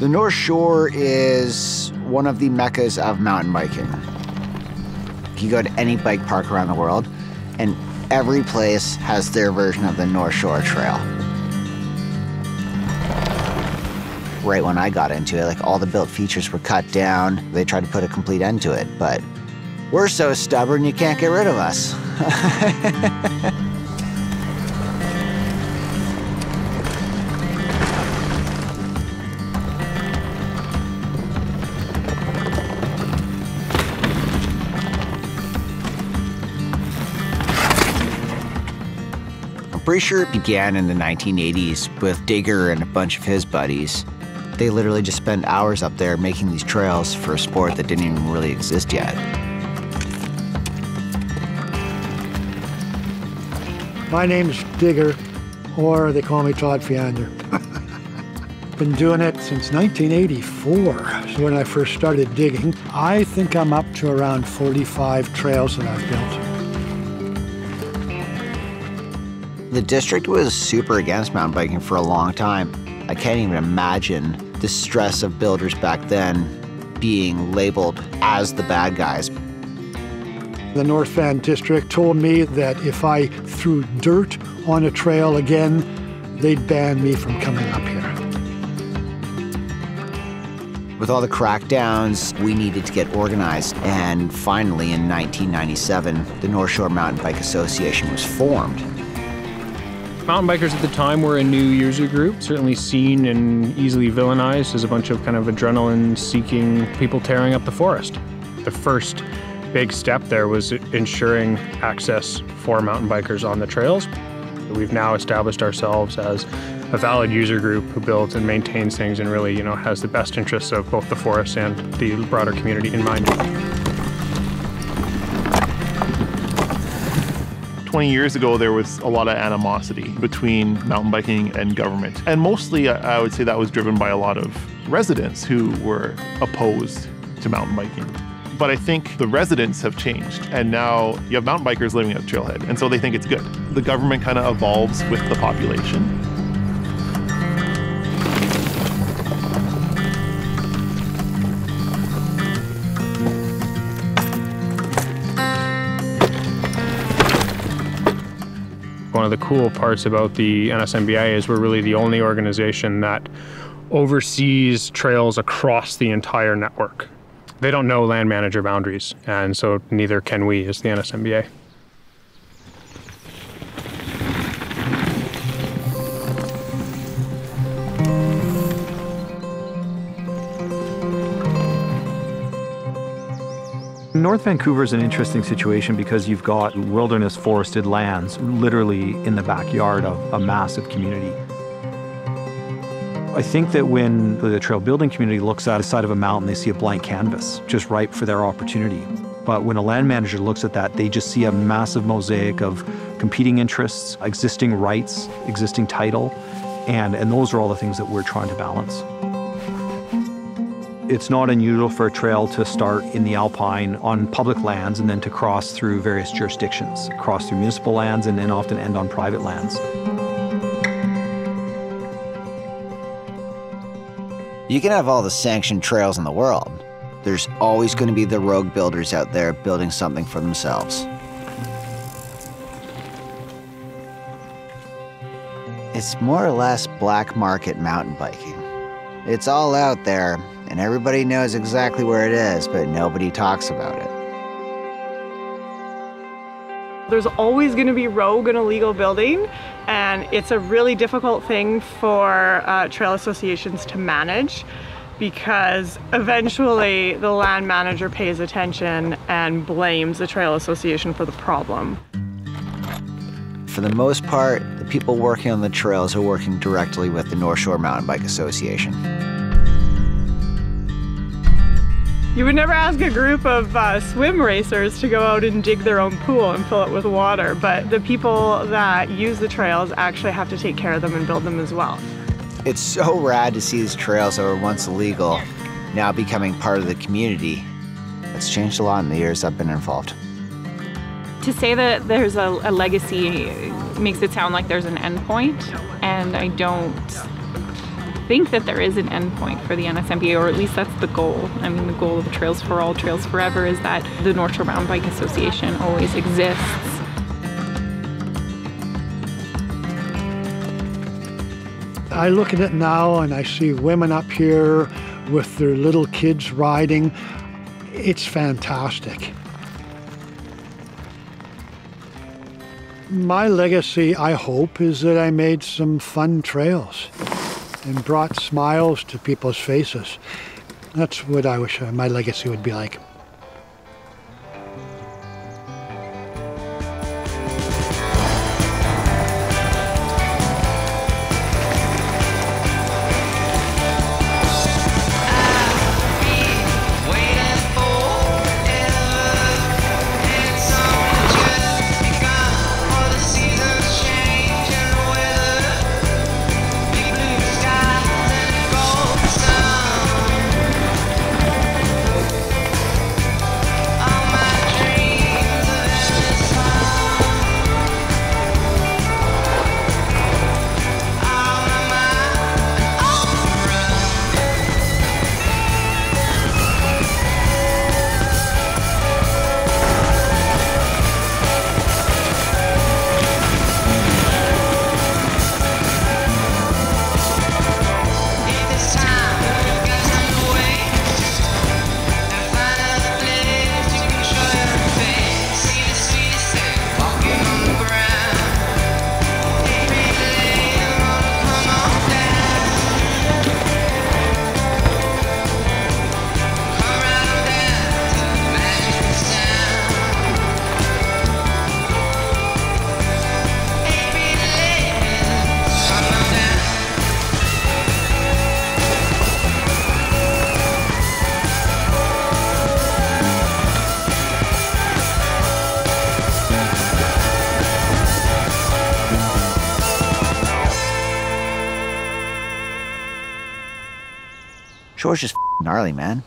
The North Shore is one of the meccas of mountain biking. You go to any bike park around the world, and every place has their version of the North Shore Trail. Right when I got into it, like all the built features were cut down. They tried to put a complete end to it, but we're so stubborn you can't get rid of us. I'm pretty sure it began in the 1980s with Digger and a bunch of his buddies. They literally just spend hours up there making these trails for a sport that didn't even really exist yet. My name's Digger, or they call me Todd Fiander. Been doing it since 1984, so when I first started digging. I think I'm up to around 45 trails that I've built. The district was super against mountain biking for a long time. I can't even imagine the stress of builders back then being labeled as the bad guys. The North Van district told me that if I threw dirt on a trail again, they'd ban me from coming up here. With all the crackdowns, we needed to get organized, and finally in 1997, the North Shore Mountain Bike Association was formed. Mountain bikers at the time were a new user group, certainly seen and easily villainized as a bunch of kind of adrenaline-seeking people tearing up the forest. The first big step there was ensuring access for mountain bikers on the trails. We've now established ourselves as a valid user group who builds and maintains things and really, you know, has the best interests of both the forest and the broader community in mind. 20 years ago, there was a lot of animosity between mountain biking and government. And mostly, I would say that was driven by a lot of residents who were opposed to mountain biking. But I think the residents have changed, and now you have mountain bikers living at the trailhead, and so they think it's good. The government kind of evolves with the population. One of the cool parts about the NSMBA is we're really the only organization that oversees trails across the entire network. They don't know land manager boundaries, and so neither can we as the NSMBA. North Vancouver is an interesting situation because you've got wilderness forested lands literally in the backyard of a massive community. I think that when the trail building community looks at the side of a mountain, they see a blank canvas just ripe for their opportunity. But when a land manager looks at that, they just see a massive mosaic of competing interests, existing rights, existing title, and those are all the things that we're trying to balance. It's not unusual for a trail to start in the Alpine on public lands and then to cross through various jurisdictions, cross through municipal lands and then often end on private lands. You can have all the sanctioned trails in the world. There's always going to be the rogue builders out there building something for themselves. It's more or less black market mountain biking. It's all out there, and everybody knows exactly where it is, but nobody talks about it. There's always going to be rogue and illegal building, and it's a really difficult thing for trail associations to manage, because eventually the land manager pays attention and blames the trail association for the problem. For the most part, the people working on the trails are working directly with the North Shore Mountain Bike Association. You would never ask a group of swim racers to go out and dig their own pool and fill it with water, but the people that use the trails actually have to take care of them and build them as well. It's so rad to see these trails that were once illegal now becoming part of the community. It's changed a lot in the years I've been involved. To say that there's a legacy makes it sound like there's an end point, and I don't think that there is an endpoint for the NSMBA, or at least that's the goal. I mean, the goal of Trails for All, Trails Forever is that the North Shore Mountain Bike Association always exists. I look at it now and I see women up here with their little kids riding. It's fantastic. My legacy, I hope, is that I made some fun trails and brought smiles to people's faces. That's what I wish my legacy would be like. Shore's just gnarly, man.